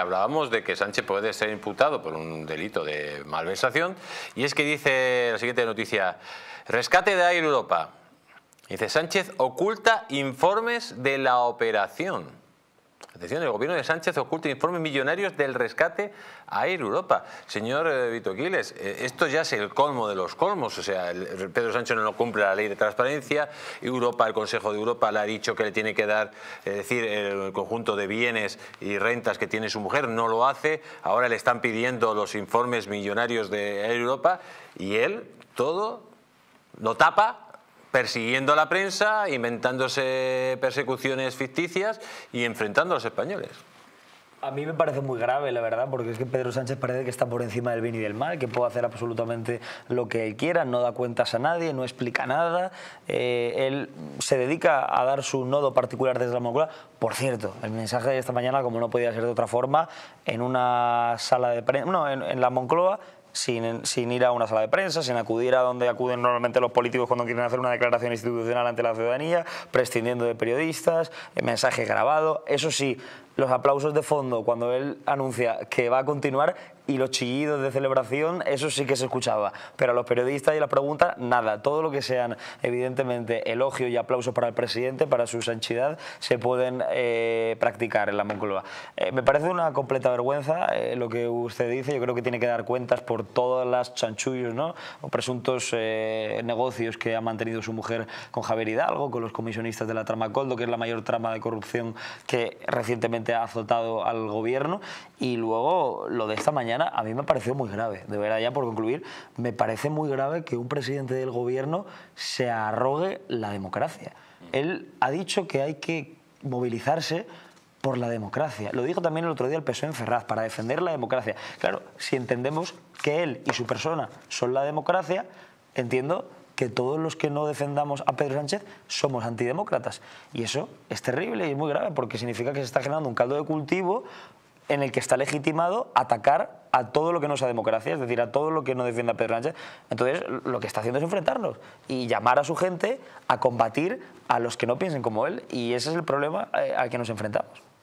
Hablábamos de que Sánchez puede ser imputado por un delito de malversación, y es que dice la siguiente noticia: rescate de Air Europa. Dice, Sánchez oculta informes de la operación. Atención, el gobierno de Sánchez oculta informes millonarios del rescate a Air Europa. Señor Vito Quiles, esto ya es el colmo de los colmos. O sea, Pedro Sánchez no cumple la ley de transparencia. Europa, el Consejo de Europa le ha dicho que le tiene que dar, es decir, el conjunto de bienes y rentas que tiene su mujer. No lo hace. Ahora le están pidiendo los informes millonarios de Air Europa y él todo lo tapa, persiguiendo a la prensa, inventándose persecuciones ficticias y enfrentando a los españoles. A mí me parece muy grave, la verdad, porque es que Pedro Sánchez parece que está por encima del bien y del mal, que puede hacer absolutamente lo que él quiera, no da cuentas a nadie, no explica nada. Él se dedica a dar su nodo particular desde la Moncloa. Por cierto, el mensaje de esta mañana, como no podía ser de otra forma, en una sala de prensa, no, en la Moncloa, sin ir a una sala de prensa, sin acudir a donde acuden normalmente los políticos cuando quieren hacer una declaración institucional ante la ciudadanía, prescindiendo de periodistas, mensaje grabado. Eso sí, los aplausos de fondo cuando él anuncia que va a continuar y los chillidos de celebración, eso sí que se escuchaba. Pero a los periodistas y las preguntas, nada. Todo lo que sean, evidentemente, elogios y aplausos para el presidente, para su sanchidad, se pueden practicar en la Moncloa. Me parece una completa vergüenza lo que usted dice. Yo creo que tiene que dar cuentas por todas las chanchullos, ¿no?, o presuntos negocios que ha mantenido su mujer con Javier Hidalgo, con los comisionistas de la trama Coldo, que es la mayor trama de corrupción que recientemente ha azotado al gobierno. Y luego lo de esta mañana a mí me pareció muy grave, de verdad, ya por concluir, me parece muy grave que un presidente del gobierno se arrogue la democracia. Él ha dicho que hay que movilizarse por la democracia. Lo dijo también el otro día el PSOE en Ferraz, para defender la democracia. Claro, si entendemos que él y su persona son la democracia, entiendo que todos los que no defendamos a Pedro Sánchez somos antidemócratas. Y eso es terrible y es muy grave, porque significa que se está generando un caldo de cultivo en el que está legitimado atacar a todo lo que no sea democracia, es decir, a todo lo que no defienda Pedro Sánchez. Entonces, lo que está haciendo es enfrentarnos y llamar a su gente a combatir a los que no piensen como él, y ese es el problema al que nos enfrentamos.